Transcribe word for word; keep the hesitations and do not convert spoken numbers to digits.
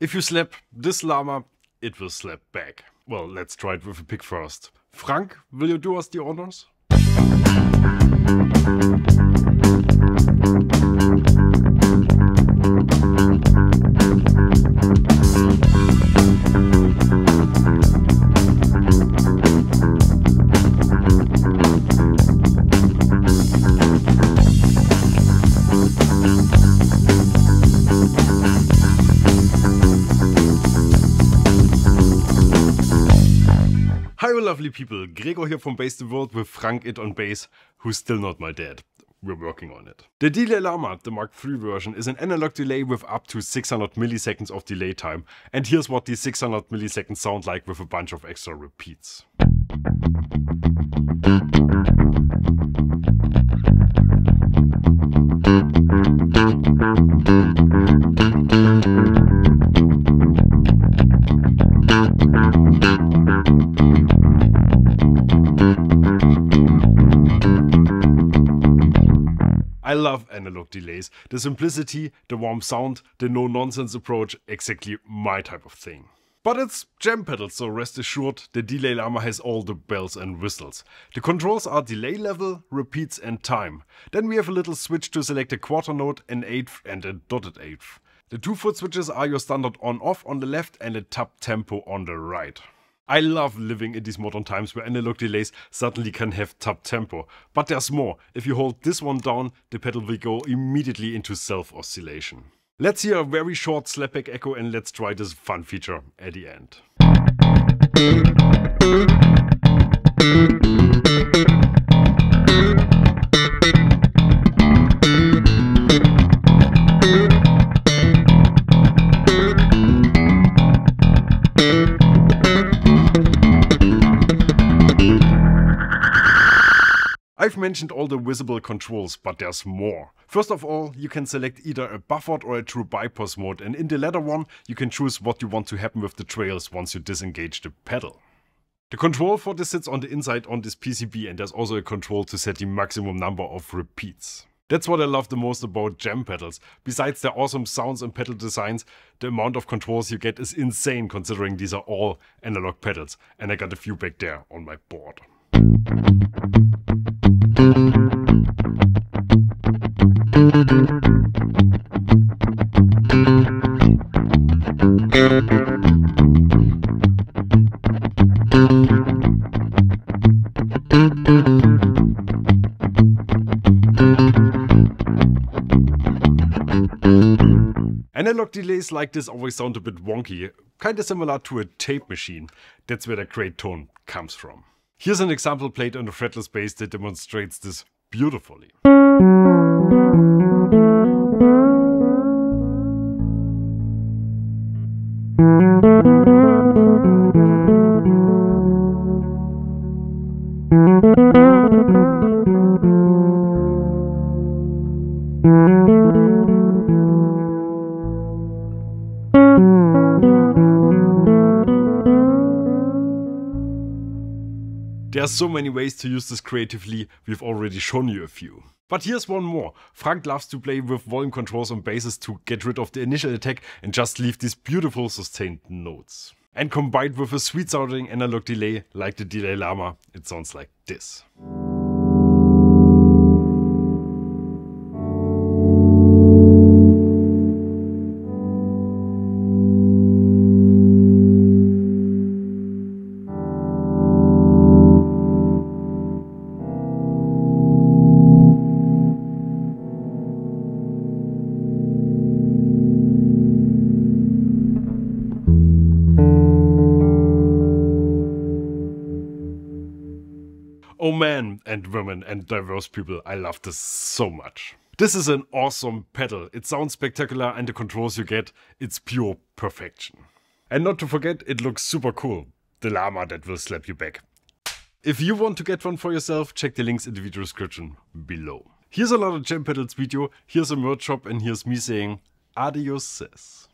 If you slap this llama, it will slap back. Well, let's try it with a pick first. Frank, will you do us the honors? Lovely people, Gregor here from Bass The World with Frank It on bass, who's still not my dad. We're working on it. The Delay Llama, the Mark three version, is an analog delay with up to six hundred milliseconds of delay time, and here's what these six hundred milliseconds sound like with a bunch of extra repeats. I love analog delays. The simplicity, the warm sound, the no-nonsense approach, exactly my type of thing. But it's Jam Pedals, so rest assured, the Delay Llama has all the bells and whistles. The controls are delay level, repeats and time. Then we have a little switch to select a quarter note, an eighth and a dotted eighth. The two foot switches are your standard on-off on the left and a tap tempo on the right. I love living in these modern times where analog delays suddenly can have tap tempo. But there's more. If you hold this one down, the pedal will go immediately into self-oscillation. Let's hear a very short slapback echo and let's try this fun feature at the end. I've mentioned all the visible controls, but there's more. First of all, you can select either a buffered or a true bypass mode, and in the latter one, you can choose what you want to happen with the trails once you disengage the pedal. The control for this sits on the inside on this P C B, and there's also a control to set the maximum number of repeats. That's what I love the most about Jam Pedals. Besides their awesome sounds and pedal designs, the amount of controls you get is insane considering these are all analog pedals, and I got a few back there on my board. Analog delays like this always sound a bit wonky, kinda similar to a tape machine. That's where the great tone comes from. Here's an example played on a fretless bass that demonstrates this beautifully. There are so many ways to use this creatively, we've already shown you a few. But here's one more. Frank loves to play with volume controls on basses to get rid of the initial attack and just leave these beautiful sustained notes. And combined with a sweet sounding analog delay like the Delay Llama, it sounds like this. Oh man, and women and diverse people, I love this so much. This is an awesome pedal. It sounds spectacular and the controls you get, it's pure perfection. And not to forget, it looks super cool. The llama that will slap you back. If you want to get one for yourself, check the links in the video description below. Here's another Jam Pedals video, here's a merch shop, and here's me saying adios sis.